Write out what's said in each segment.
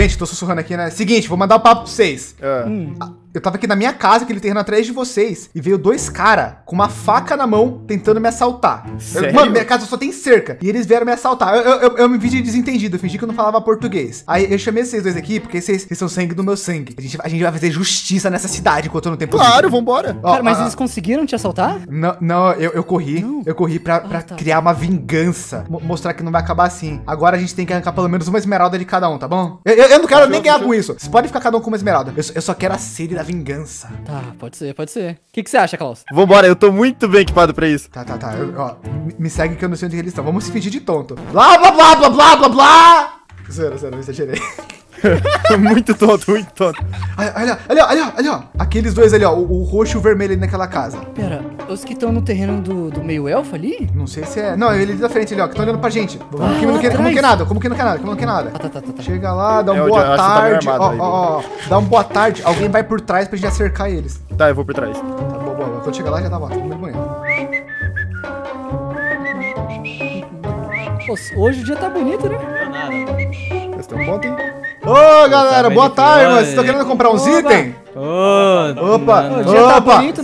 Gente, tô sussurrando aqui, né? Seguinte, vou mandar um papo pra vocês. Eu tava aqui na minha casa, aquele terreno atrás de vocês, e veio dois caras com uma faca na mão tentando me assaltar. Sério? Mano, minha casa só tem cerca. E eles vieram me assaltar. Eu me vi de desentendido, eu fingi que eu não falava português. Aí eu chamei vocês dois aqui, porque vocês são sangue do meu sangue. A gente vai fazer justiça nessa cidade enquanto eu não tenho. Claro, vambora. Cara, mas eles conseguiram te assaltar? Não, eu corri. Não. Eu corri pra criar uma vingança. Mostrar que não vai acabar assim. Agora a gente tem que arrancar pelo menos uma esmeralda de cada um, tá bom? Eu não quero nem ganhar com isso. Vocês podem ficar cada um com uma esmeralda. Eu só quero a sede da vingança. Tá, pode ser, pode ser. O que você acha, Klaus? Vambora, eu tô muito bem equipado pra isso. Tá. Me segue que eu não sei onde eles estão. Vamos se fingir de tonto. Blá, blá, blá, blá, blá, blá, blá. Zero, me exagerei. Muito tonto, muito tonto. Olha. Aqueles dois ali, ó. O roxo e o vermelho ali naquela casa. Pera, os que estão no terreno do meio-elfo ali? Não sei se é. Não, ele ali da frente ali, ó, que estão olhando pra gente. Como que não quer nada. Tá. Chega lá, dá um boa tarde. Ó. Dá um boa tarde. Alguém vai por trás pra gente acercar eles. Tá, eu vou por trás. Tá, boa. Quando chegar lá, já dá volta. Vamos de manhã. Hoje o dia tá bonito, né? Vocês estão bom, hein? Ô, galera, boa tarde, vocês estão querendo comprar uns itens? Opa!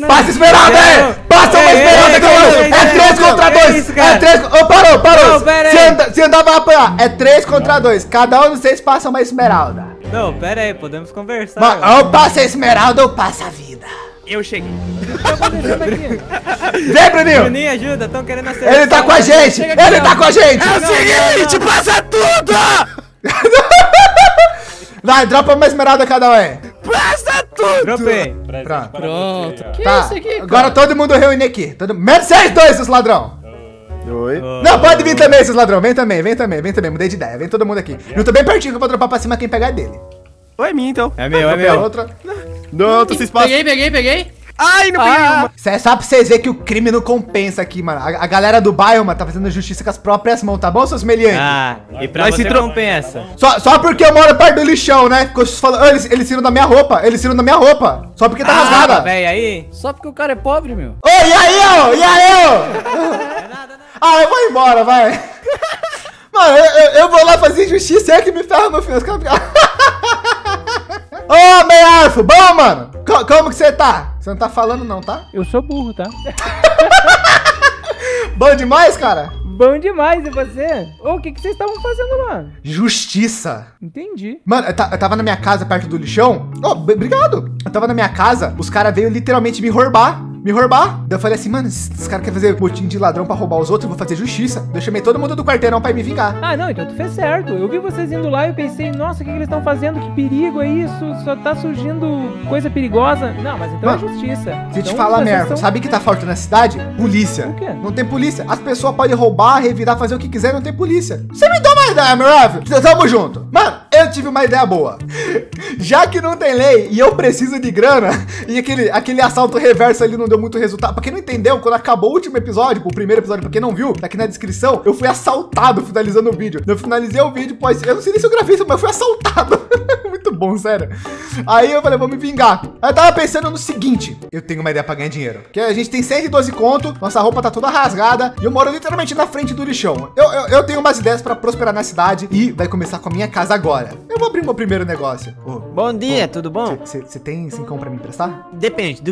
Passa esmeralda aí! Passa uma esmeralda, Klaus! É 3 contra 2! É 3... Ô, parou! Se andar, vai apanhar! É 3 contra 2, cada um de vocês passa uma esmeralda. Não, pera aí, podemos conversar. Ou passa a esmeralda ou passa a vida. Eu cheguei. Vem, Bruninho! Bruninho, ajuda, estão querendo acertar. Ele tá com a gente! Ele tá com a gente! É o seguinte, passa tudo! Vai, dropa uma esmeralda cada um aí. Passa tudo! Dropei. Pronto. Que é isso aqui, cara? Agora todo mundo reúne aqui. Menos vocês dois, seus ladrão. Oi. Não, pode vir também, seus ladrão. Vem também. Mudei de ideia. Vem todo mundo aqui. Eu tô bem pertinho que eu vou dropar pra cima quem pegar dele. Ou é minha, então. É meu. Outra. Não, tô sem espaço. Peguei. Ai, não peguei nenhuma. Isso é só pra vocês verem que o crime não compensa aqui, mano. A galera do Bioma tá fazendo justiça com as próprias mãos, tá bom, seus meliantes? E pra nós se compensa. Só porque eu moro perto do lixão, né? Ficou falando, eles tiram da minha roupa, Só porque tá rasgada. Véi, aí. Só porque o cara é pobre, meu. Ô, e aí, ó? É nada. Ah, eu vou embora, vai. Mano, eu vou lá fazer justiça, é que me ferra no fim. Ô, meio elfo, bom, mano? Como que você tá? Você não tá falando não, tá? Eu sou burro, tá? Bom demais, cara? Bom demais, e você? O que vocês estavam fazendo lá? Justiça. Entendi. Mano, eu tava na minha casa perto do lixão. Ô, obrigado. Eu tava na minha casa, os caras veio literalmente me roubar. Daí eu falei assim, mano, esses caras querem fazer botinho de ladrão pra roubar os outros, eu vou fazer justiça. Daí eu chamei todo mundo do quarteirão pra me vingar. Ah, não, então tu fez certo. Eu vi vocês indo lá e eu pensei, nossa, o que eles estão fazendo? Que perigo é isso? Só tá surgindo coisa perigosa. Não, mas então mano, é justiça. Se eu te falar merda, sabe que tá faltando na cidade? Polícia. O quê? Não tem polícia. As pessoas podem roubar, revirar, fazer o que quiser, não tem polícia. Você me dá uma ideia, meu amigo. Tamo junto. Mano, eu tive uma ideia boa. Já que não tem lei e eu preciso de grana, e aquele assalto reverso ali não deu muito resultado. Pra quem não entendeu, quando acabou o último episódio, o primeiro episódio, pra quem não viu, tá aqui na descrição, eu fui assaltado finalizando o vídeo. Eu finalizei o vídeo, pois eu não sei nem se eu gravei isso, mas eu fui assaltado. Muito bom, sério. Aí eu falei, vou me vingar. Aí eu tava pensando no seguinte, eu tenho uma ideia pra ganhar dinheiro, porque a gente tem 112 conto, nossa roupa tá toda rasgada, e eu moro literalmente na frente do lixão. Eu tenho umas ideias pra prosperar na cidade, e vai começar com a minha casa agora. Eu vou abrir meu primeiro negócio. Bom dia, tudo bom? Você tem 5 pra me emprestar? Depende,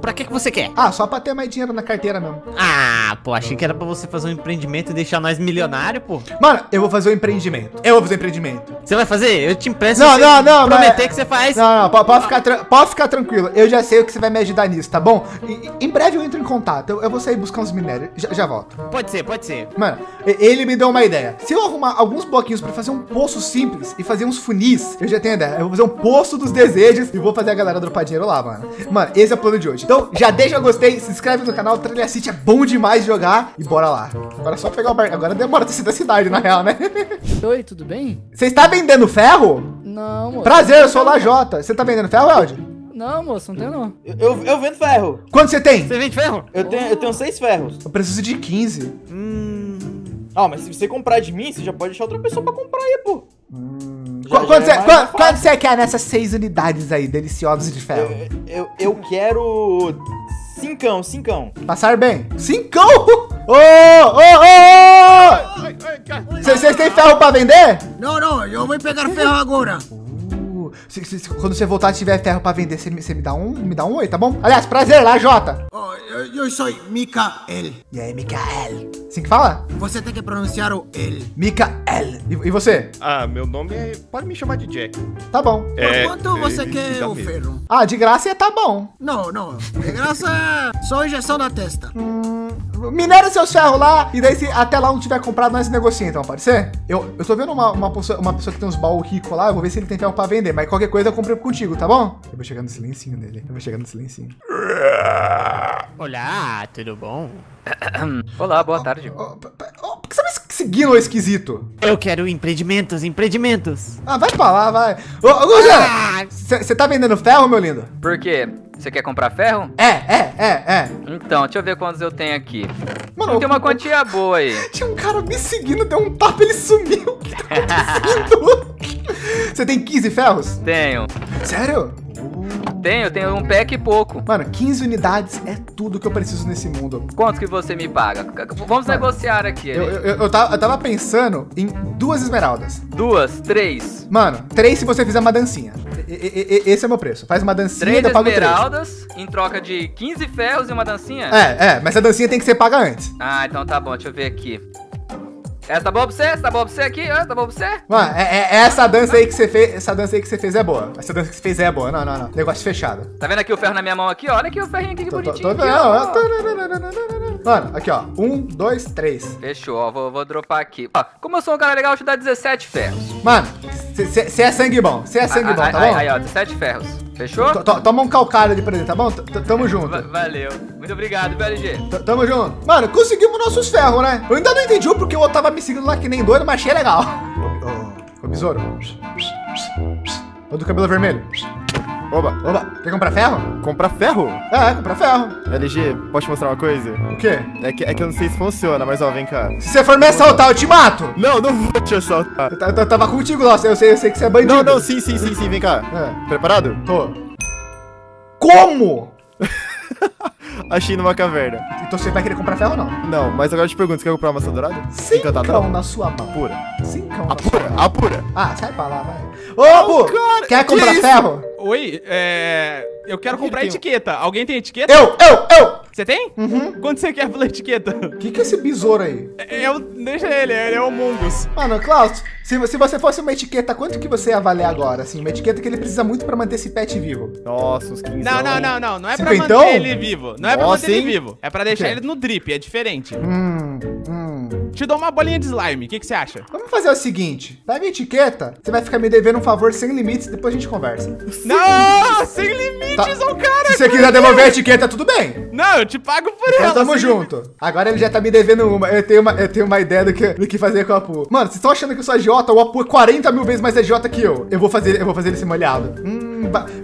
pra que você quer? Ah, só pra ter mais dinheiro na carteira mesmo. Ah, pô, achei que era pra você fazer um empreendimento e deixar nós milionário, pô. Mano, eu vou fazer um empreendimento. Você vai fazer? Eu te empresto. Não. Prometer que você faz. Não, pode ficar tranquilo. Eu já sei o que você vai me ajudar nisso, tá bom? Em breve eu entro em contato. Eu vou sair buscar uns minérios. Já volto. Pode ser. Mano, ele me deu uma ideia. Se eu arrumar alguns bloquinhos pra fazer um poço simples e fazer uns funis, eu já tenho ideia. Eu vou fazer um poço dos desejos e vou fazer a galera dropar dinheiro lá, mano. Mano, esse é o plano de hoje. Então, já deixa o gostei, se inscreve no canal, TralhaCity é bom demais de jogar e bora lá. Agora é só pegar o barco, agora demora da cidade, na real, né? Oi, tudo bem? Você está vendendo ferro? Não, moço. Prazer, eu sou o Lajota. Você está vendendo ferro, Eldi? Não, moço, não tem não. Eu vendo ferro. Quanto você tem? Você vende ferro? Eu tenho 6 ferros. Eu preciso de 15. Ah, mas se você comprar de mim, você já pode deixar outra pessoa pra comprar aí, pô. Quanto você quer nessas 6 unidades aí, deliciosas de ferro? Eu quero... 5, 5. Passar bem. 5? Ô! Vocês têm ferro pra vender? Não, não, eu vou pegar ferro agora. Quando você voltar, se tiver ferro pra vender, você me dá um oi, tá bom? Aliás, prazer, Lajota. Oh, eu sou Micael. E aí, Micael? Assim que fala? Você tem que pronunciar o L. Micael. E você? Ah, meu nome é... Pode me chamar de Jack. Tá bom. Quanto você quer o ferro? Ah, de graça é tá bom. Não, não. De graça é só injeção na testa. Minera seus ferros lá, e daí se até lá não tiver comprado, nós negociamos, então, pode ser? Eu tô vendo uma pessoa que tem uns baús rico lá, eu vou ver se ele tem ferro pra vender, mas qualquer coisa eu compro contigo, tá bom? Eu vou chegar no silencinho dele, eu vou chegar no silencinho. Olá, tudo bom? Olá, boa tarde. Por que você me seguindo, ô esquisito? Eu quero empreendimentos. Ah, vai pra lá, vai. Ô, Guzeira, você tá vendendo ferro, meu lindo? Por quê? Você quer comprar ferro? É. Então, deixa eu ver quantos eu tenho aqui. Mano, tem uma quantia boa aí. Tinha um cara me seguindo, deu um tapa, ele sumiu. O que tá acontecendo? Você tem 15 ferros? Tenho. Sério? Tenho um pack e pouco. Mano, 15 unidades é tudo que eu preciso nesse mundo. Quanto que você me paga? Vamos negociar aqui. Eu tava pensando em 2 esmeraldas. 2, 3. Mano, 3 se você fizer uma dancinha. Esse é o meu preço. Faz uma dancinha e eu pago 3. 3 esmeraldas em troca de 15 ferros e uma dancinha? É, mas a dancinha tem que ser paga antes. Ah, então tá bom, deixa eu ver aqui. Essa tá boa pra você? Essa tá boa pra você aqui? Essa tá boa pra você? Mano, essa dança aí que você fez. Essa dança aí que você fez é boa. Essa dança que você fez é boa. Não, não, não. Negócio fechado. Tá vendo aqui o ferro na minha mão aqui? Olha aqui o ferrinho aqui que bonitinho. Mano, aqui, ó. 1, 2, 3. Fechou, ó. Vou dropar aqui. Ó, como eu sou um cara legal, eu te dou 17 ferros. Mano, você é sangue bom. Você é sangue bom, tá bom? Aí, ó, 17 ferros. Fechou? Toma um calcário de presente, tá bom? Tamo junto. Valeu. Muito obrigado, BLG. Tamo junto. Mano, conseguimos nossos ferros, né? Eu ainda não entendi porque eu tava me seguindo lá que nem doido, mas achei legal. Ô, besouro. Ô, do cabelo vermelho. Oba. Quer comprar ferro? Comprar ferro? É, comprar ferro. LG, posso te mostrar uma coisa? O quê? É que eu não sei se funciona, mas ó, vem cá. Se você for me assaltar, eu te mato! Não, não vou te assaltar. Eu tava contigo, nossa, eu sei que você é bandido. Não, sim, vem cá. É. Preparado? Tô. Como? Achei numa caverna. Então você vai querer comprar ferro ou não? Não, mas agora eu te pergunto, você quer comprar uma maçã dourada? Sim, cão na sua mão. Apura. Sim, cão na sua mão. Apura. Ah, sai pra lá, vai. Ô, Apu, quer comprar ferro? Oi, eu quero comprar etiqueta. Alguém tem etiqueta? Eu! Você tem? Uhum. Quanto você quer pela etiqueta? Que é esse besouro aí? Deixa ele é o Mungus. Mano, Klaus, se você fosse uma etiqueta, quanto que você ia valer agora? Assim, uma etiqueta que ele precisa muito pra manter esse pet vivo. Nossa, uns 15. Não é pra manter ele vivo. Não é pra manter ele vivo. É pra deixar ele no drip, é diferente. Te dou uma bolinha de slime, o que você acha? Vamos fazer o seguinte, pega a etiqueta, você vai ficar me devendo um favor sem limites, depois a gente conversa. Não, sem limites, tá. Cara. Se você quiser devolver a etiqueta, tudo bem. Não, eu te pago por ela. Então, tamo junto. Limites. Agora ele já tá me devendo uma, eu tenho uma ideia do que fazer com o Apu. Mano, vocês estão achando que eu sou agiota, o Apu é 40 mil vezes mais agiota que eu. Eu vou fazer ele ser molhado.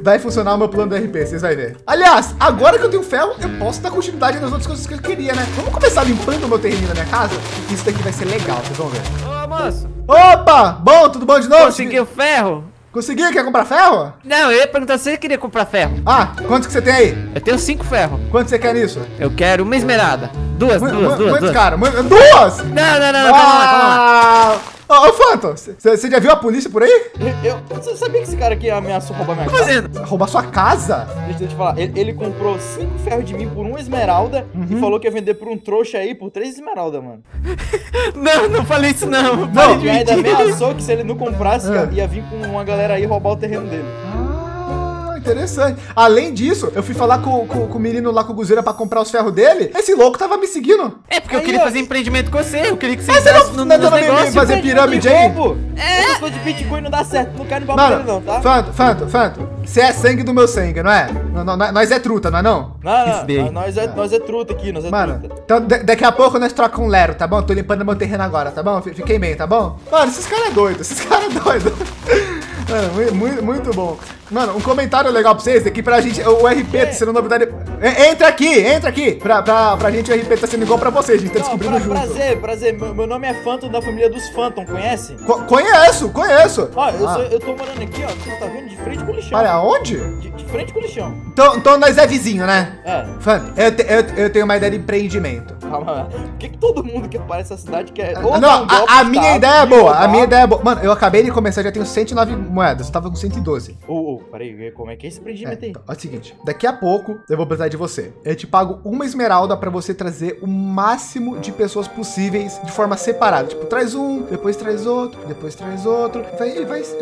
Vai funcionar o meu plano do RP, vocês vão ver. Aliás, agora que eu tenho ferro, eu posso dar continuidade nas outras coisas que eu queria, né? Vamos começar limpando o meu terreno da minha casa? Isso daqui vai ser legal, vocês vão ver. Ô, moço! Opa! Bom, tudo bom de novo? Conseguiu ferro? Conseguiu? Quer comprar ferro? Não, eu ia perguntar se você queria comprar ferro. Ah, quantos que você tem aí? Eu tenho 5 ferros. Quanto você quer nisso? Eu quero uma esmeralda. Duas. Muito caro. Duas? Não. Calma lá. Ô, Phantom, você já viu a polícia por aí? Você sabia que esse cara aqui ameaçou roubar minha casa? Roubar sua casa? Deixa eu te falar, ele comprou 5 ferros de mim por 1 esmeralda e falou que ia vender por um trouxa aí por 3 esmeraldas, mano. Não falei isso não. Não, e ainda ameaçou que se ele não comprasse, ia vir com uma galera aí roubar o terreno dele. Interessante. Além disso, eu fui falar com o menino lá, com o Guzeira, pra comprar os ferros dele. Esse louco tava me seguindo. É, porque eu queria fazer empreendimento com você. Eu queria que você entrasse no negócio. Fazer pirâmide aí? É. Eu sou de Bitcoin, não dá certo. Não quero ir pra ele não, tá? Phantom. Você é sangue do meu sangue, não é? Nós é truta, não é não? Não. Nós é truta aqui, nós é truta. Então, daqui a pouco nós trocamos um lero, tá bom? Tô limpando meu terreno agora, tá bom? Fiquei bem, tá bom? Mano, esses caras é doido. Mano, muito bom. Mano, um comentário legal pra vocês aqui, pra gente, o RP tá sendo novidade. Entra aqui! Pra gente o RP tá sendo igual pra vocês, a gente tá descobrindo junto. Prazer, meu nome é Phantom, da família dos Phantom, conhece? Conheço! Ó, eu tô morando aqui, ó, você tá vendo, de frente com o lixão. Olha, aonde? De frente com o lixão. Então nós é vizinho, né? É. Phantom, eu tenho uma ideia de empreendimento. calma. Por que todo mundo que aparece na cidade quer... Não, a minha ideia é boa, a minha ideia é boa. Mano, eu acabei de começar, já tenho 109 moedas, eu tava com 112. Peraí, como é que é esse prendimento aí? É o seguinte, daqui a pouco eu vou precisar de você. Eu te pago uma esmeralda pra você trazer o máximo de pessoas possíveis de forma separada. Tipo, traz um, depois traz outro, depois traz outro.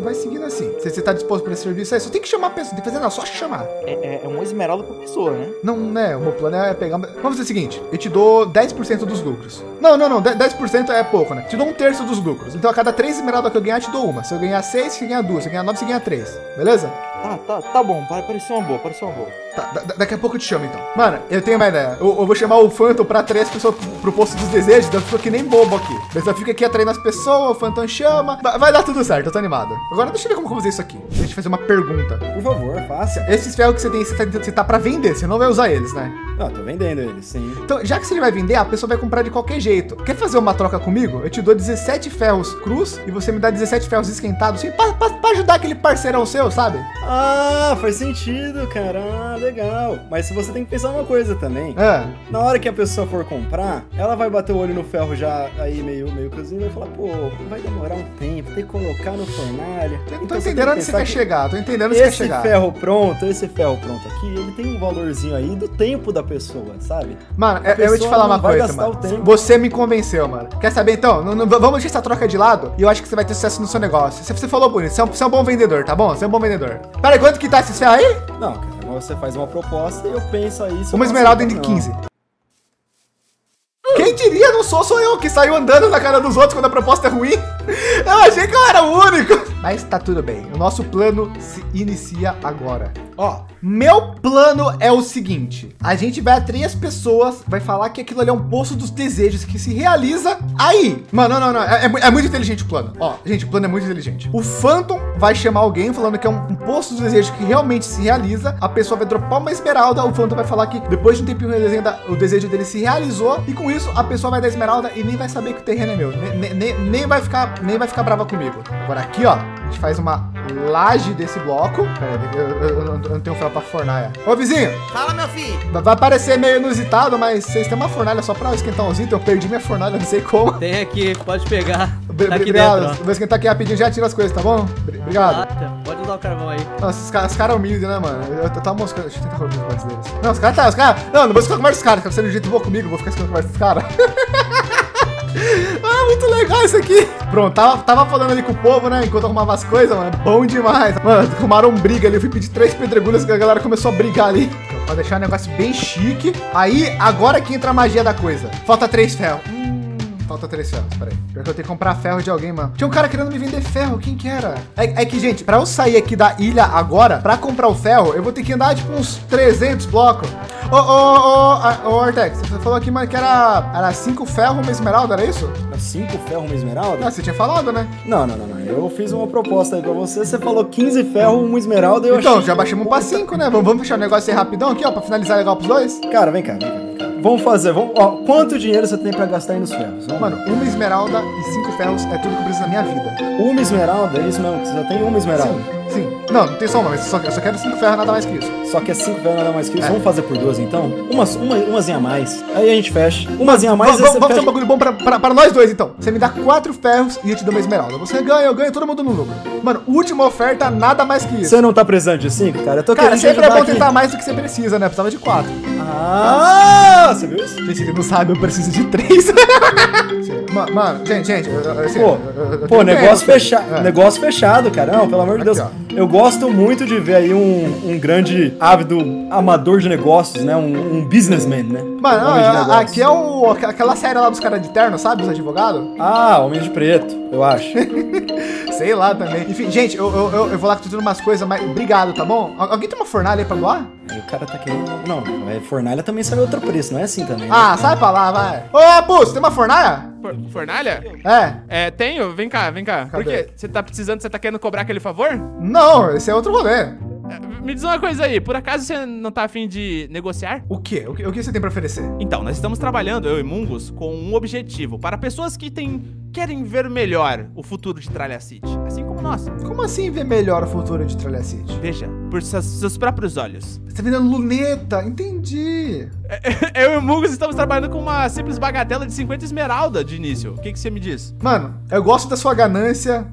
Vai seguindo assim. Se você tá disposto pra esse serviço aí, só tem que chamar a pessoa, não tem que fazer nada, só chamar. É uma esmeralda por pessoa, né? Não, né? O meu plano é pegar... Vamos fazer o seguinte, eu te dou 10% dos lucros. Não, 10% é pouco, né? Te dou um terço dos lucros. Então a cada 3 esmeraldas que eu ganhar, te dou uma. Se eu ganhar 6, você ganha 2. Se eu ganhar 9, você ganha 3. Beleza? Tá bom, pareceu uma boa, Tá, daqui a pouco eu te chamo então. Mano, eu tenho uma ideia. Eu vou chamar o Phantom pra atrair as pessoas pro posto dos desejos. Então eu fico que nem bobo aqui. Eu só fico aqui atraindo as pessoas, o Phantom chama. Vai dar tudo certo, eu tô animado. Agora deixa eu ver como eu vou fazer isso aqui. Deixa eu fazer uma pergunta. Por favor, faça. Esses ferros que você tem, você tá pra vender, você não vai usar eles, né? Não, tô vendendo eles, sim. Então, já que você vai vender, a pessoa vai comprar de qualquer jeito. Quer fazer uma troca comigo? Eu te dou 17 ferros cruz e você me dá 17 ferros esquentados assim, pra ajudar aquele parceirão seu, sabe? Ah, faz sentido, cara. Ah, legal. Mas se você tem que pensar uma coisa também. Na hora que a pessoa for comprar, ela vai bater o olho no ferro já aí meio cozinho e vai falar, pô, vai demorar um tempo, tem que colocar no fornalha. Eu tô entendendo onde você quer chegar, tô entendendo onde você quer chegar. Esse ferro pronto aqui, ele tem um valorzinho aí do tempo da pessoa, sabe? Mano, eu vou te falar uma coisa, mano. Você me convenceu, mano. Quer saber então? Vamos deixar essa troca de lado e eu acho que você vai ter sucesso no seu negócio. Você falou bonito, você é um bom vendedor, tá bom? Você é um bom vendedor. Peraí, quanto que tá esse ferro aí? Não, cara, você faz uma proposta e eu penso aí... Uma esmeralda de 15. Quem diria, não sou eu que saiu andando na cara dos outros quando a proposta é ruim. Eu achei que eu era o único. Mas tá tudo bem, o nosso plano se inicia agora. Ó, meu plano é o seguinte. A gente vai atrair as pessoas, vai falar que aquilo ali é um poço dos desejos que se realiza aí. Mano, não. É muito inteligente o plano. Ó, gente, o plano é muito inteligente. O Phantom vai chamar alguém falando que é um poço dos desejos que realmente se realiza. A pessoa vai dropar uma esmeralda. O Phantom vai falar que depois de um tempinho o desejo dele se realizou. E com isso, a pessoa vai dar esmeralda e nem vai saber que o terreno é meu. Nem vai ficar brava comigo. Agora aqui, ó, a gente faz uma laje desse bloco. Eu não tenho ferro pra fornalha. Ô, vizinho. Fala, meu filho. Vai parecer meio inusitado, mas vocês têm uma fornalha só pra esquentar uns itens. Eu perdi minha fornalha, não sei como. Tem aqui, pode pegar. Tá aqui dentro, ó. Vou esquentar aqui rapidinho, já tira as coisas, tá bom? Obrigado. Pode usar o carvão aí. Nossa, os caras humildes, né, mano? Eu tava moscando. Deixa eu tentar roubar os pontos deles. Não, os caras... Não vou escolher mais os caras. Quero ser do jeito bom comigo, vou ficar escolhendo mais os caras. Ah, muito legal isso aqui. Pronto, tava falando ali com o povo, né? Enquanto arrumava as coisas, mano. Bom demais. Mano, arrumaram briga ali. Eu fui pedir 3 pedregulhas que a galera começou a brigar ali. Então, pra deixar o negócio bem chique. Aí, agora que entra a magia da coisa. Falta 3 ferros. Falta 3 ferros, peraí. Pior que eu tenho que comprar ferro de alguém, mano. Tinha um cara querendo me vender ferro, quem que era? É que, gente, pra eu sair aqui da ilha agora, pra comprar o ferro, eu vou ter que andar, tipo, uns 300 blocos. Ô, Artex, você falou aqui, mano, que era 5 ferros, uma esmeralda, era isso? 5 ferros, uma esmeralda? Ah, você tinha falado, né? Não. Eu fiz uma proposta aí pra você, você falou 15 ferros, uma esmeralda, eu então, já baixamos pra 5, né? Vamos fechar o negócio aí rapidão aqui, ó, pra finalizar legal pros dois? Cara, vem cá. Vamos fazer, ó, quanto dinheiro você tem pra gastar aí nos ferros? Mano, uma esmeralda e 5 ferros é tudo que eu preciso na minha vida. Uma esmeralda? É isso mesmo, você já tem uma esmeralda? Sim. Não tem só uma, eu só quero 5 ferros, nada mais que isso. Só quer 5 ferros, nada mais que isso? É. Vamos fazer por 2, então? Umazinha a mais. Aí a gente fecha. Umazinha a mais. Vamos fazer um bagulho bom pra nós dois, então. Você me dá 4 ferros e eu te dou uma esmeralda. Você ganha, eu ganho, todo mundo no lucro. Mano, última oferta, nada mais que isso. Você não tá precisando de 5, cara? Eu tô querendo. Cara, sempre é bom tentar mais do que você precisa, né? Eu precisava de 4. Ah, você viu isso? Gente, ele não sabe, eu preciso de 3. Mano, gente. Pô, negócio fechado, cara. Não, pelo amor de Deus. Eu gosto muito de ver aí um grande ávido amador de negócios, né? Um businessman, né? Mano, aqui é aquela série lá dos caras de terno, sabe? Os advogados? Ah, Homem de Preto, eu acho. Sei lá também. Enfim, gente, eu vou lá que tô tendo umas coisas, mas obrigado, tá bom? Alguém tem uma fornalha aí pra doar? Aí o cara tá querendo... Não, fornalha também sai outro preço, não é assim também. Ah, né? Sai pra lá, vai. Ô, Apu, você tem uma fornalha? Fornalha? É, tenho. Vem cá. Cadê? Por quê? Você tá querendo cobrar aquele favor? Não, esse é outro rolê. Me diz uma coisa aí, por acaso você não tá afim de negociar? O quê? O que você tem pra oferecer? Então, nós estamos trabalhando, eu e Mungus, com um objetivo. Para pessoas que querem ver melhor o futuro de TralhaCity. Assim como como nossa. Como assim ver melhor o futuro de TralhaCity? Veja, por seus próprios olhos. Você tá vendendo luneta, entendi. Eu e o Mungus estamos trabalhando com uma simples bagatela de 50 esmeralda de início. O que que você me diz? Mano, eu gosto da sua ganância,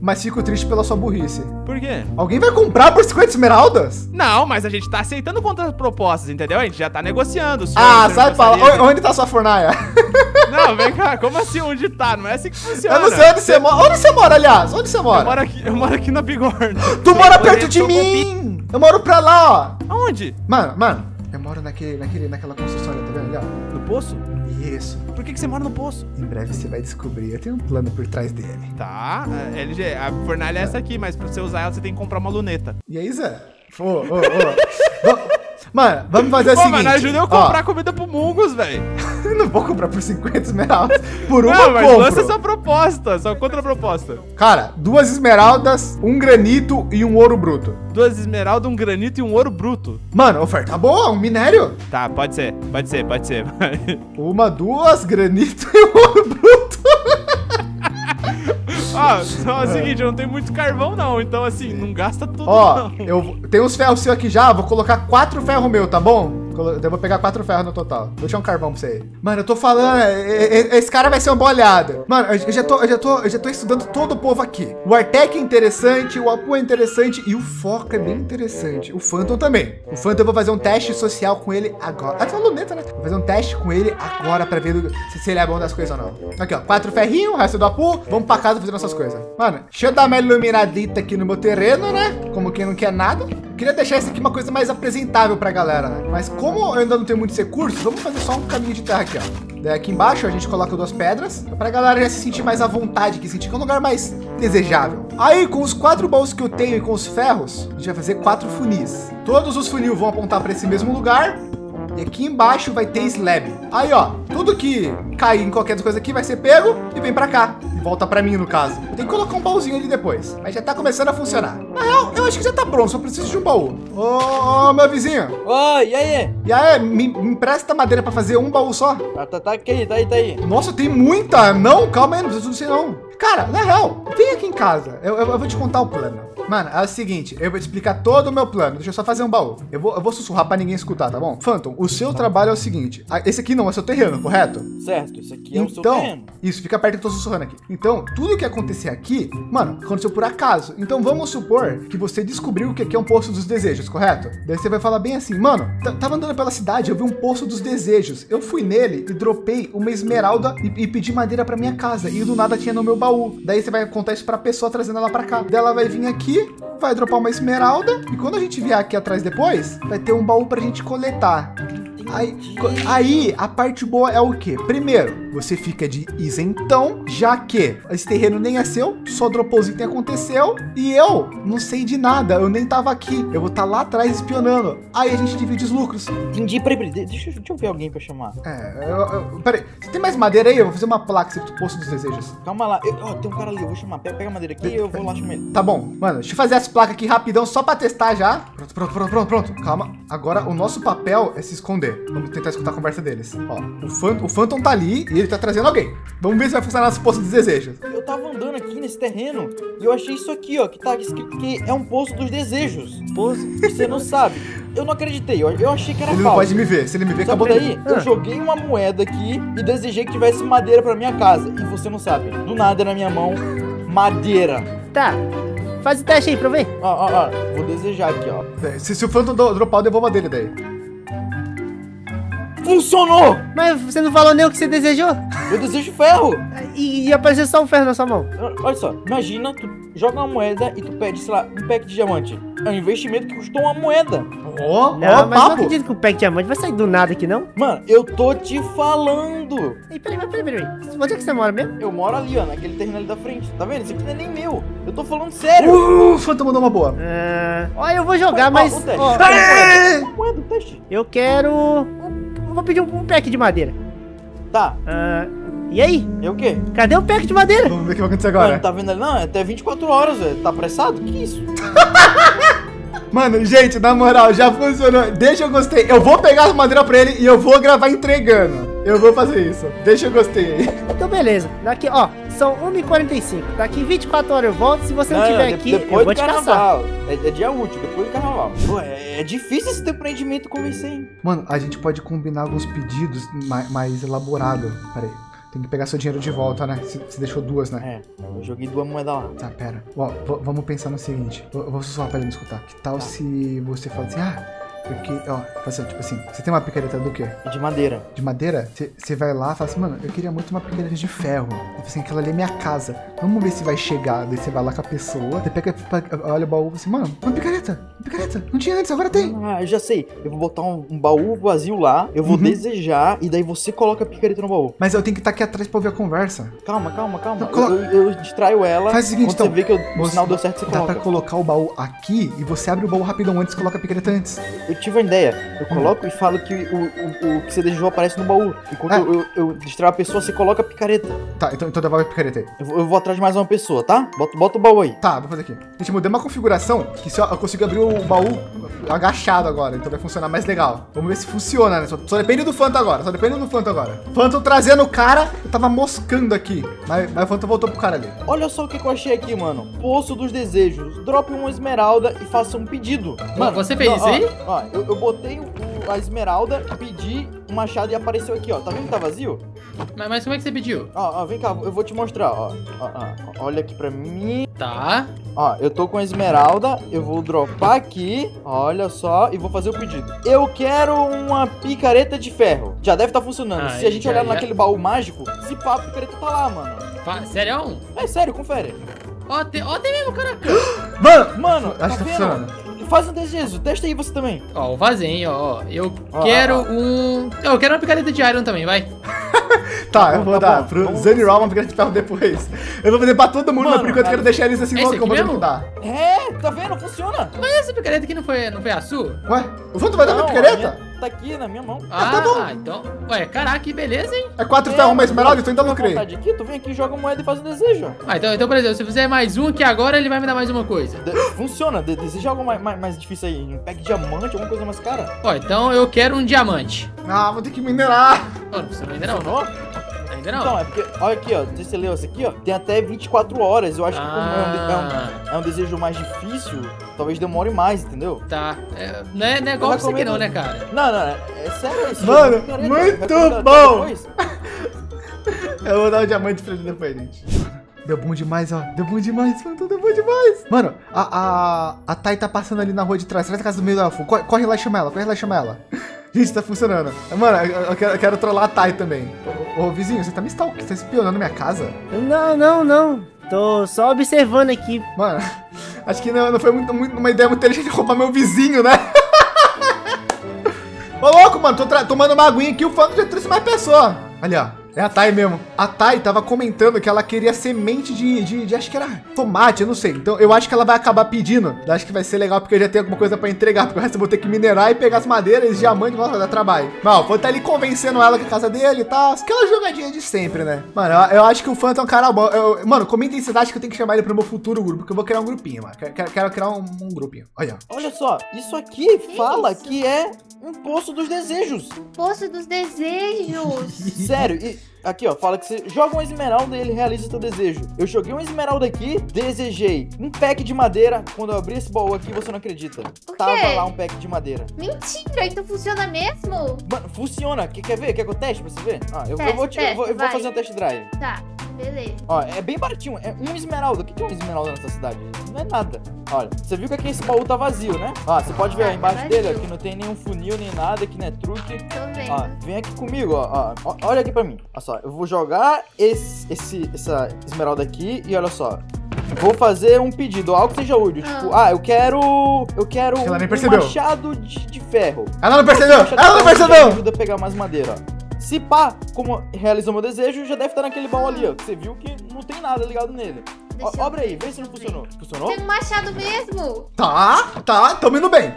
mas fico triste pela sua burrice. Por quê? Alguém vai comprar por 50 esmeraldas? Não, mas a gente tá aceitando contrapropostas, entendeu? A gente já tá negociando. Ah, sai pra lá. Onde tá sua fornaia? Não, vem cá. Como assim onde tá? Não é assim que funciona. Eu não sei onde você mora. Onde você mora, aliás? Onde você mora? Eu moro aqui na Bigorna. Tu mora perto de mim. Eu moro pra lá, ó. Aonde? Mano. Eu moro naquela construção ali, tá vendo? Ali, ó. No poço? Isso. Por que que você mora no poço? Em breve você vai descobrir. Eu tenho um plano por trás dele. Tá. LG, a fornalha é essa aqui, mas pra você usar ela, você tem que comprar uma luneta. E aí, Zé? Mano, vamos fazer o seguinte. Mano, ajuda eu comprar comida pro Mungus, velho. Não vou comprar por 50 esmeraldas. Por uma compra. Não, mas lança essa proposta, sua contraproposta. Cara, 2 esmeraldas, 1 granito e 1 ouro bruto. 2 esmeraldas, 1 granito e 1 ouro bruto. Mano, oferta boa, um minério. Tá, pode ser. 2 granito e 1 ouro bruto. Ó, só o seguinte, eu não tenho muito carvão não, então assim, não gasta tudo. Ó, eu tenho uns ferros seu aqui já, vou colocar 4 ferros meu, tá bom? Eu vou pegar 4 ferros no total. Vou deixar um carvão pra você aí. Mano, eu tô falando, esse cara vai ser uma boa olhada. Mano, eu já tô estudando todo o povo aqui. O Artex é interessante, o Apu é interessante e o Foca é bem interessante. O Phantom também. O Phantom eu vou fazer um teste social com ele agora. Ah, tá luneta, né? Vou fazer um teste com ele agora pra ver se ele é bom das coisas ou não. Aqui, ó, 4 ferrinhos, o resto do Apu. Vamos pra casa fazer nossas coisas. Mano, deixa eu dar uma iluminadita aqui no meu terreno, né? Como quem não quer nada. Queria deixar isso aqui uma coisa mais apresentável pra galera, né? Mas como eu ainda não tenho muitos recursos, vamos fazer só um caminho de terra aqui, ó. Daí aqui embaixo a gente coloca 2 pedras, pra galera já se sentir mais à vontade, que sentir que é um lugar mais desejável. Aí, com os 4 baús que eu tenho e com os ferros, a gente vai fazer 4 funis. Todos os funis vão apontar pra esse mesmo lugar. E aqui embaixo vai ter slab. Aí, ó, tudo que cair em qualquer coisa aqui vai ser pego e vem pra cá. E volta pra mim, no caso. Tem que colocar um baúzinho ali depois. Mas já tá começando a funcionar. Na real, eu acho que já tá pronto, só preciso de um baú. Ô, meu vizinho. Oi, e aí? E aí, me empresta madeira pra fazer um baú só? Tá aí. Nossa, tem muita. Não, calma aí, não precisa disso não. Cara, na real, vem aqui em casa. Eu vou te contar o plano. Mano, é o seguinte, eu vou te explicar todo o meu plano. Deixa eu só fazer um baú. Eu vou sussurrar pra ninguém escutar, tá bom? Phantom, o seu trabalho é o seguinte. Esse aqui não é seu terreno, correto? Certo, esse aqui é o seu terreno. Isso, fica perto que eu tô sussurrando aqui. Então, tudo que acontecer aqui, mano, aconteceu por acaso. Então, vamos supor que você descobriu que aqui é um poço dos desejos, correto? Daí você vai falar bem assim, mano, tava andando pela cidade, eu vi um poço dos desejos. Eu fui nele e dropei uma esmeralda e pedi madeira pra minha casa. E do nada tinha no meu baú. Daí você vai contar isso pra pessoa, trazendo ela pra cá. Daí ela vai vir aqui, vai dropar uma esmeralda e quando a gente vier aqui atrás depois, vai ter um baú pra gente coletar. Aí, a parte boa é o quê? Primeiro, você fica de isentão, já que esse terreno nem é seu, só dropou o item aconteceu, e eu não sei de nada, eu nem tava aqui, eu vou estar lá atrás espionando. Aí a gente divide os lucros. Entendi, peraí, deixa eu ver alguém pra chamar. Peraí, você tem mais madeira aí? Eu vou fazer uma placa, você posto dos desejos. Calma lá, tem um cara ali, eu vou chamar, pega a madeira aqui e eu vou lá chamar ele. Tá bom, mano, deixa eu fazer as placas aqui rapidão, só pra testar já. Pronto, calma. Agora, o nosso papel é se esconder. Vamos tentar escutar a conversa deles. Ó, o Phantom tá ali e ele tá trazendo alguém. Vamos ver se vai funcionar nosso poço dos desejos. Eu tava andando aqui nesse terreno e eu achei isso aqui, ó, que tá escrito que é um poço dos desejos. Poço, você não sabe. Eu não acreditei, eu achei que era falso. Ele não pode me ver, se ele me ver, acabou tudo. Daí, eu joguei uma moeda aqui e desejei que tivesse madeira pra minha casa. E você não sabe, do nada na minha mão, madeira. Tá. Faz o teste aí pra eu ver. Ó, vou desejar aqui, ó. Se o Phantom dropar, eu devolvo a dele daí. Funcionou! Mas você não falou nem o que você desejou? Eu desejo ferro! E apareceu só um ferro na sua mão. Olha só, imagina, tu joga uma moeda e tu pede, sei lá, um pack de diamante. É um investimento que custou uma moeda. Não, mas papo. Não acredito que o pack de diamante vai sair do nada aqui, não? Mano, eu tô te falando. Ei, peraí. Onde é que você mora mesmo? Eu moro ali, ó, naquele terreno ali da frente. Tá vendo? Isso aqui não é nem meu. Eu tô falando sério. O Phantom mandou uma boa. Ó, eu vou jogar, mas... Moeda, teste. Eu quero... Vou pedir um pack de madeira. Tá. E aí? E o quê? Cadê o pack de madeira? Vamos ver o que vai acontecer agora. Mano, tá vendo ali? Não, é até 24 horas, velho. Tá apressado? Que isso? Mano, gente, na moral, já funcionou. Deixa eu gostei. Eu vou pegar a madeira pra ele e eu vou gravar entregando. Eu vou fazer isso. Deixa o gostei aí. Então, beleza. Daqui, ó, são 1h45. Daqui 24 horas eu volto. Se você não estiver aqui, eu vou te caçar. É dia útil, depois do carnaval. Pô, é difícil esse empreendimento convencer, hein? Mano, a gente pode combinar alguns pedidos mais elaborados. Pera aí. Tem que pegar seu dinheiro de volta, né? Você deixou duas, né? É, eu joguei 2 moedas lá. Tá, pera. Ó, vamos pensar no seguinte. Eu vou sussurrar pra ele me escutar. Que tal se você fala assim, porque, ó, tipo assim, você tem uma picareta do quê? De madeira. De madeira? Você vai lá e fala assim, mano, eu queria muito uma picareta de ferro. Assim, aquela ali é minha casa. Vamos ver se vai chegar. Daí você vai lá com a pessoa, você pega, olha o baú e fala assim, mano, uma picareta. Não tinha antes, agora tem. Ah, eu já sei. Eu vou botar um baú vazio lá, eu vou desejar, e daí você coloca a picareta no baú. Mas eu tenho que estar aqui atrás pra ouvir a conversa. Calma. Não, eu distraio ela. Faz o seguinte, então. Você vê que o sinal deu certo, você coloca. Dá pra colocar o baú aqui e você abre o baú rapidão antes e coloca a picareta antes. Eu tive uma ideia. Eu coloco e falo que o que você desejou aparece no baú. Enquanto eu distraio a pessoa, você coloca a picareta. Tá, então devolve a picareta aí. Eu vou atrás de mais uma pessoa, tá? Bota o baú aí. Tá, vou fazer aqui. Gente, mudei uma configuração que se eu consigo abrir o baú agachado agora, então vai funcionar mais legal. Vamos ver se funciona, né? Só depende do Phantom agora. Phantom trazendo o cara, eu tava moscando aqui. Mas o Phantom voltou pro cara ali. Olha só o que eu achei aqui, mano. Poço dos desejos. Drop uma esmeralda e faça um pedido. Mano, você fez isso aí? Ó, eu botei a esmeralda, pedi um machado e apareceu aqui, ó. Tá vendo que tá vazio? Mas como é que você pediu? Ó, vem cá, eu vou te mostrar, ó. Olha aqui pra mim. Tá. Ó, eu tô com a esmeralda, eu vou dropar aqui, olha só, e vou fazer o pedido. Eu quero uma picareta de ferro. Já deve tá funcionando. Se a gente olhar naquele baú mágico, se pá, a picareta tá lá, mano. Sério? É sério, confere. Ó, tem mesmo, caraca. Mano, acho que tá funcionando. Faz um desejo, testa aí você também. Ó, eu vazei, hein, ó. Eu quero uma picareta de iron também, vai. Tá, eu vou dar pro Zanny Ra uma picareta de ferro depois. Eu vou fazer pra todo mundo, mas por enquanto eu quero deixar eles assim louco, como eu vou dar. É, tá vendo? Funciona. Mas essa picareta aqui não foi a sua? Ué, o Phantom vai dar minha picareta? Tá aqui na minha mão. Tá bom. Então. Ué, caraca, que beleza, hein? É 4 ferros, uma esmeralda, então ainda lucrei. Aqui, tu vem aqui, joga moeda e faz um desejo. Ah, então, por exemplo, se fizer mais um aqui agora, ele vai me dar mais uma coisa. Funciona, deseja algo mais difícil aí. Um pack de diamante, alguma coisa mais cara. Ó, então eu quero um diamante. Ah, vou ter que minerar. Ó, não precisa minerar, não. Então, é porque, olha aqui, ó, não sei se você leu essa aqui, ó, tem até 24 horas, eu acho que como é um desejo mais difícil, talvez demore mais, entendeu? Tá, não é igual isso aqui não, né, cara? Não, é sério isso. Mano, muito bom! Eu vou dar um diamante pra ele depois, gente. Deu bom demais, ó. Deu bom demais. Mano, a Thay tá passando ali na rua de trás, atrás da casa do meio do elfo. Corre lá e chama ela, Gente, tá funcionando. Mano, eu quero trollar a Thay também. Ô, vizinho, você tá me stalking, você tá espionando minha casa? Não. Tô só observando aqui. Mano, acho que não foi muito uma ideia muito inteligente roubar meu vizinho, né? Ô, louco, mano, tô tomando uma aguinha aqui, o Phantom já trouxe mais pessoa. Ali, ó. É a Thay mesmo. A Thay tava comentando que ela queria semente de acho que era tomate, eu não sei. Então eu acho que ela vai acabar pedindo. Eu acho que vai ser legal porque eu já tenho alguma coisa pra entregar. Porque o resto eu vou ter que minerar e pegar as madeiras, os diamantes, nossa, dá trabalho. Mas o Phantom tá ali convencendo ela que é a casa dele e tal. Aquela jogadinha de sempre, né? Mano, eu acho que o Phantom é um cara bom. Mano, comenta em cidade que eu tenho que chamar ele pro meu futuro grupo. Porque eu vou criar um grupinho, mano. Quero criar um grupinho. Olha só, isso aqui fala que é um poço dos desejos. Poço dos desejos. Sério, aqui, ó, fala que você joga uma esmeralda e ele realiza o seu desejo. Eu joguei uma esmeralda aqui, desejei um pack de madeira. Quando eu abri esse baú aqui, você não acredita. Tava lá um pack de madeira. Mentira, então funciona mesmo? Mano, funciona. Quer ver? Quer que eu teste pra você ver? Eu vou fazer um test drive. Tá, beleza. Ó, é bem baratinho. É uma esmeralda. O que é uma esmeralda nessa cidade? Não é nada. Olha, você viu que aqui esse baú tá vazio, né? Ó, você pode ver ó, embaixo dele, ó, que não tem nenhum funil, nem nada, que não é truque. Tô vendo. Ó, vem aqui comigo, ó. Olha aqui pra mim. Olha só, eu vou jogar essa esmeralda aqui e olha só. Vou fazer um pedido, algo que seja útil. Tipo, eu quero um machado de ferro. Ela não percebeu! Ela não percebeu! Ajuda a pegar mais madeira, ó. Se pá, como realizou meu desejo, já deve estar naquele baú ali, ó. Você viu que não tem nada ligado nele. Obra aí, vê se não funcionou. Funcionou? Tem um machado mesmo. Tá, tamo indo bem.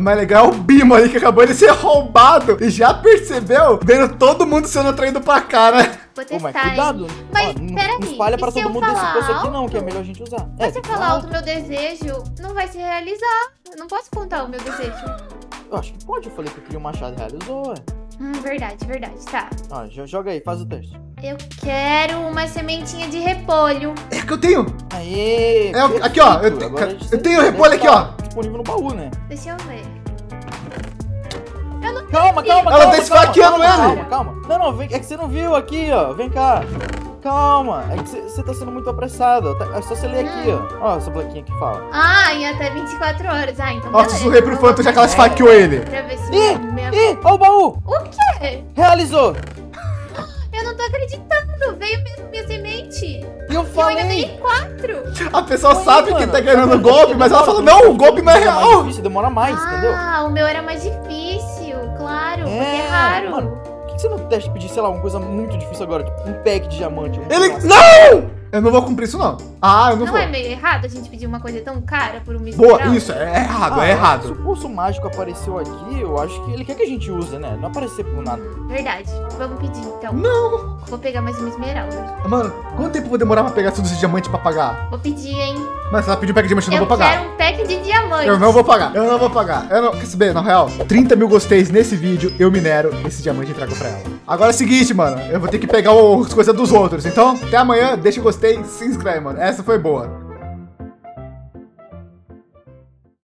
Mas legal é o Bimo ali que acabou de ser roubado. E já percebeu? Vendo todo mundo sendo atraído pra cá, né? Pô, mas cuidado. Mas, peraí, não espalha pra todo mundo desse poço aqui não, que é melhor a gente usar. Mas se eu falar alto, meu desejo não vai se realizar. Eu não posso contar o meu desejo. Eu acho que pode, eu falei que eu queria um machado e realizou, ué. Verdade, verdade, tá. Ó, joga aí, faz o teste. Eu quero uma sementinha de repolho. É que eu tenho! Aê! É, aqui, ó, eu tenho repolho aqui, ó. Disponível no baú, né? Deixa eu ver. Eu não... Calma, ela tá esfaqueando ele! Calma. Não, vem, é que você não viu aqui, ó. Vem cá. Calma, é que você tá sendo muito apressada. É só você ler aqui, ó. Ó, essa plaquinha que fala. Ah, e até 24 horas. Ah, então. Nossa, sussurrei pro Phantom já que ela esfaqueou ele. Pra ver se ih, ó o baú! O quê? Realizou! Eu não tô acreditando. Veio mesmo minha semente. Eu falei. Eu ainda ganhei 4. A pessoa sabe que tá ganhando golpe, mas ela fala: não, o golpe não é real. Demora mais, entendeu? Ah, o meu era mais difícil, claro. Porque é raro. Mano. Você não testa pedir, sei lá, uma coisa muito difícil agora, tipo, um pack de diamante. Ele... Negócio. Não! Eu não vou cumprir isso, não. Ah, eu não vou. Não é meio errado a gente pedir uma coisa tão cara por um mistural? Boa, isso, é errado, é errado. Se o pulso mágico apareceu aqui, eu acho que ele quer que a gente use, né? Não aparecer por nada. Verdade. Vamos pedir, então. Não! Vou pegar mais uma esmeralda. Mano, quanto tempo eu vou demorar pra pegar todos esses diamantes pra pagar? Vou pedir, hein? Mas se ela pedir um pack de diamante, eu não vou pagar. Eu quero um pack de diamante. Eu não vou pagar, eu não vou pagar. Eu não... Quer saber, na real, 30 mil gosteis nesse vídeo, eu minero esse diamante e trago pra ela. Agora é o seguinte, mano, eu vou ter que pegar as coisas dos outros. Então, até amanhã, deixa o gostei, se inscreve, mano. Essa foi boa.